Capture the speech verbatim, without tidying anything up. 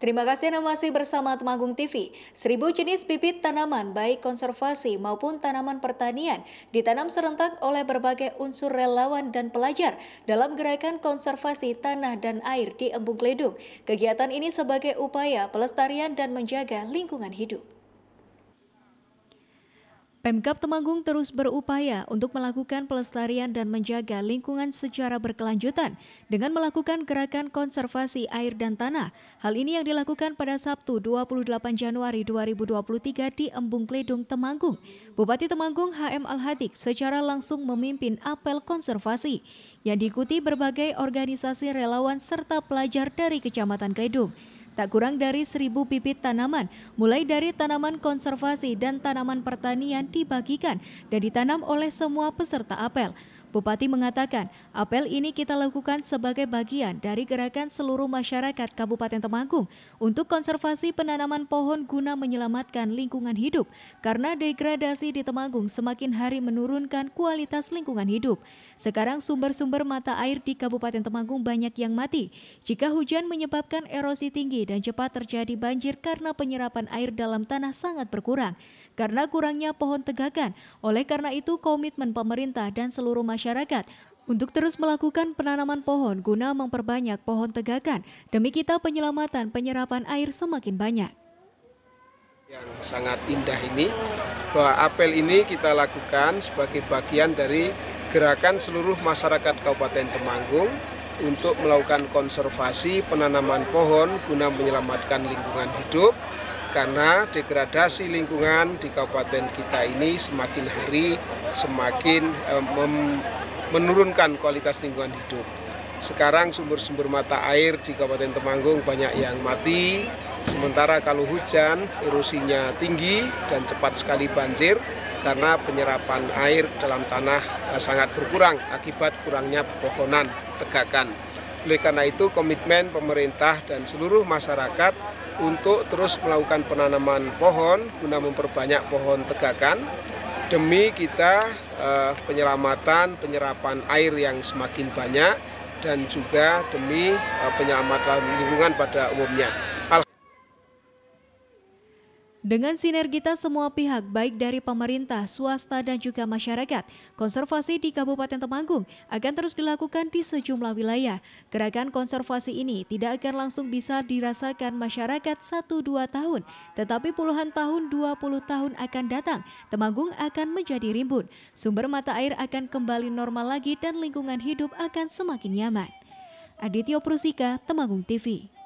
Terima kasih Anda masih bersama Temanggung T V. Seribu jenis bibit tanaman baik konservasi maupun tanaman pertanian ditanam serentak oleh berbagai unsur relawan dan pelajar dalam gerakan konservasi tanah dan air di Embung Kledung. Kegiatan ini sebagai upaya pelestarian dan menjaga lingkungan hidup. Pemkab Temanggung terus berupaya untuk melakukan pelestarian dan menjaga lingkungan secara berkelanjutan dengan melakukan gerakan konservasi air dan tanah. Hal ini yang dilakukan pada Sabtu dua puluh delapan Januari dua ribu dua puluh tiga di Embung Kledung, Temanggung. Bupati Temanggung H M Al-Hadik secara langsung memimpin apel konservasi yang diikuti berbagai organisasi relawan serta pelajar dari Kecamatan Kledung. Tak kurang dari seribu bibit tanaman, mulai dari tanaman konservasi dan tanaman pertanian dibagikan dan ditanam oleh semua peserta apel. Bupati mengatakan, apel ini kita lakukan sebagai bagian dari gerakan seluruh masyarakat Kabupaten Temanggung untuk konservasi penanaman pohon guna menyelamatkan lingkungan hidup karena degradasi di Temanggung semakin hari menurunkan kualitas lingkungan hidup. Sekarang sumber-sumber mata air di Kabupaten Temanggung banyak yang mati. Jika hujan menyebabkan erosi tinggi dan cepat terjadi banjir karena penyerapan air dalam tanah sangat berkurang karena kurangnya pohon tegakan. Oleh karena itu, komitmen pemerintah dan seluruh masyarakat masyarakat untuk terus melakukan penanaman pohon guna memperbanyak pohon tegakan demi kita penyelamatan penyerapan air semakin banyak. Yang sangat indah ini, bahwa apel ini kita lakukan sebagai bagian dari gerakan seluruh masyarakat Kabupaten Temanggung untuk melakukan konservasi penanaman pohon guna menyelamatkan lingkungan hidup karena degradasi lingkungan di kabupaten kita ini semakin hari semakin eh, mem, menurunkan kualitas lingkungan hidup. Sekarang sumber-sumber mata air di Kabupaten Temanggung banyak yang mati, sementara kalau hujan erosinya tinggi dan cepat sekali banjir karena penyerapan air dalam tanah eh, sangat berkurang akibat kurangnya pepohonan tegakan. Oleh karena itu, komitmen pemerintah dan seluruh masyarakat untuk terus melakukan penanaman pohon guna memperbanyak pohon tegakan demi kita eh, penyelamatan penyerapan air yang semakin banyak dan juga demi eh, penyelamatan lingkungan pada umumnya. Dengan sinergitas semua pihak baik dari pemerintah, swasta dan juga masyarakat, konservasi di Kabupaten Temanggung akan terus dilakukan di sejumlah wilayah. Gerakan konservasi ini tidak akan langsung bisa dirasakan masyarakat satu dua tahun, tetapi puluhan tahun, dua puluh tahun akan datang, Temanggung akan menjadi rimbun. Sumber mata air akan kembali normal lagi dan lingkungan hidup akan semakin nyaman. Aditya Prusika, Temanggung T V.